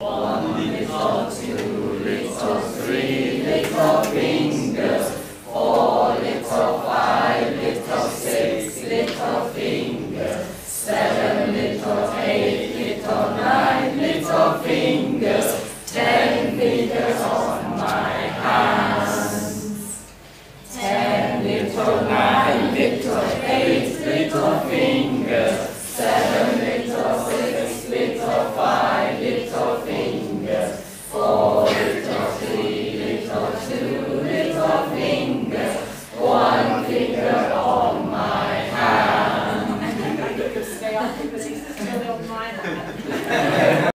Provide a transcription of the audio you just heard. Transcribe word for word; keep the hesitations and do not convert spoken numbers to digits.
One little, two little, three little fingers, four little, five little, six little fingers, seven little, eight little, nine little fingers, ten fingers on my hands. Ten little, nine little, eight little fingers,